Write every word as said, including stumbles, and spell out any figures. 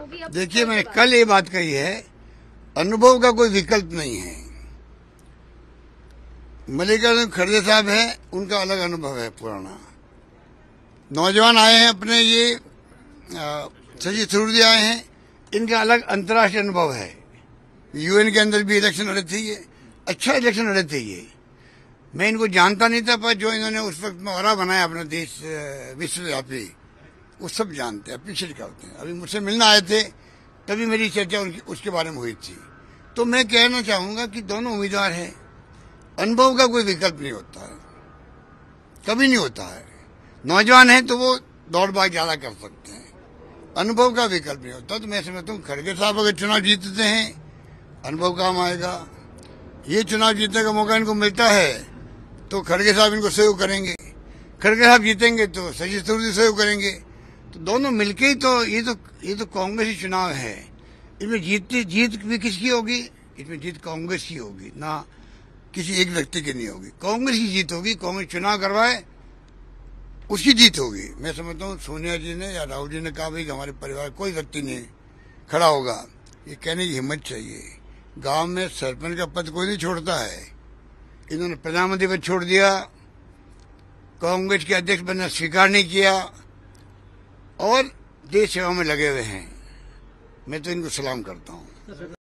होगी। देखिए, मैंने कल ये बात कही है, अनुभव का कोई विकल्प नहीं है। मल्लिकार्जुन खड़गे साहब है, उनका अलग अनुभव है पुराना। नौजवान आए हैं अपने, ये सजी थ्रूदी आए हैं, इनका अलग अंतर्राष्ट्रीय अनुभव है। यूएन के अंदर भी इलेक्शन लड़े थे ये, अच्छा इलेक्शन लड़े थे ये। मैं इनको जानता नहीं था, पर जो इन्होंने उस वक्त मोहरा बनाया अपना देश विश्वव्यापी, वो सब जानते हैं, अप्रिशिएट करते हैं। अभी मुझसे मिलना आए थे, तभी मेरी चर्चा उनकी उसके बारे में हुई थी। तो मैं कहना चाहूँगा कि दोनों उम्मीदवार हैं, अनुभव का कोई विकल्प नहीं होता है, कभी नहीं होता है। नौजवान हैं तो वो दौड़ भाग ज़्यादा कर सकते हैं, अनुभव का विकल्प नहीं होता। तो मैं समझता हूँ खड़गे साहब अगर चुनाव जीतते हैं, अनुभव काम आएगा। ये चुनाव जीतने का मौका इनको मिलता है तो खड़गे साहब इनको सहयोग करेंगे, खड़गे साहब जीतेंगे तो सतीश सहयोग करेंगे। तो दोनों मिलके ही तो ये तो ये तो कांग्रेसी चुनाव है। इसमें जीतती जीत भी किसकी होगी? इसमें जीत कांग्रेस की होगी, ना किसी एक व्यक्ति की नहीं होगी। कांग्रेस की जीत होगी, कांग्रेस चुनाव करवाए उसकी जीत होगी। मैं समझता हूँ सोनिया जी ने या राहुल जी ने कहा भाई हमारे परिवार कोई व्यक्ति नहीं खड़ा होगा, ये कहने की हिम्मत चाहिए। गांव में सरपंच का पद कोई नहीं छोड़ता है, इन्होंने प्रधानमंत्री पद छोड़ दिया, कांग्रेस के अध्यक्ष बनना स्वीकार नहीं किया और देश सेवा में लगे हुए हैं। मैं तो इनको सलाम करता हूँ।